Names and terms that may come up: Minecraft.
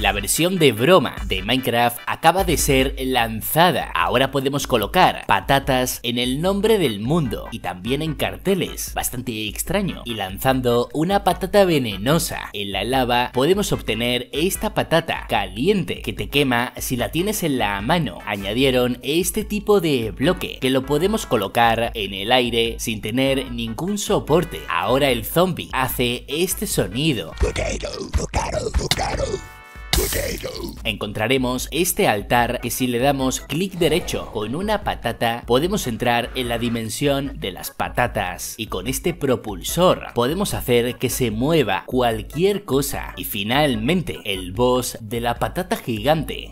La versión de broma de Minecraft acaba de ser lanzada. Ahora podemos colocar patatas en el nombre del mundo y también en carteles, bastante extraño. Y lanzando una patata venenosa en la lava podemos obtener esta patata caliente que te quema si la tienes en la mano. Añadieron este tipo de bloque que lo podemos colocar en el aire sin tener ningún soporte. Ahora el zombie hace este sonido. Encontraremos este altar que si le damos clic derecho con una patata podemos entrar en la dimensión de las patatas y con este propulsor podemos hacer que se mueva cualquier cosa. Y finalmente el boss de la patata gigante.